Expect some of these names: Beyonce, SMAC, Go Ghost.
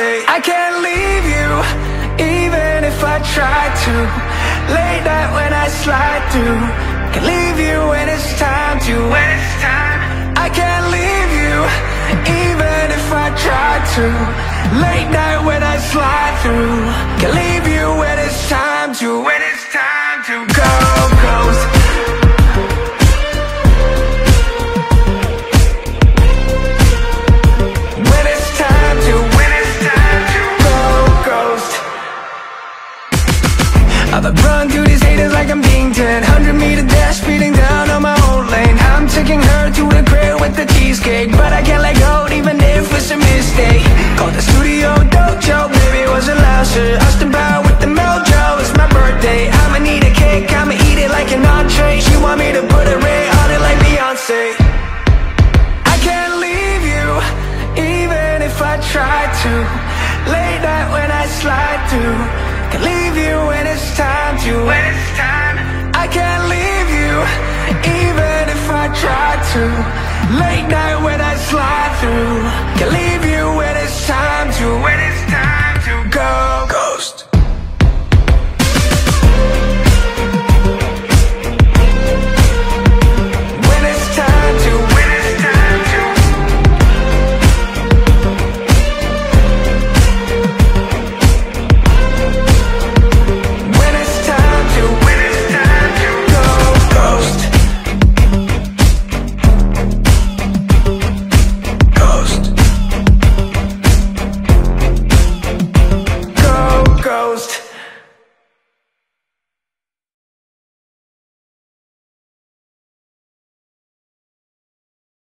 say I can't leave you, even if I try to. Late night when I slide through, can leave you when it's time to. When it's time, I can't leave you, even if I try to. Late night when I slide through, can leave you when it's time to. When it's time to go, ghost. I've run through these haters like I'm being 10. 100-meter dash, speeding down on my own lane. I'm taking her to the crib with the cheesecake, but I can't let go even if it's a mistake. Called the studio dojo, baby, was a louser. Austin Power with the mojo, it's my birthday. I'ma need a cake, I'ma eat it like an entree. She want me to put a ring on it like Beyonce. I can't leave you, even if I try to. Late night when I slide through, can leave you when it's time to. When it's time, I can't leave you, even if I try to. Late night when I slide through, can leave you when it's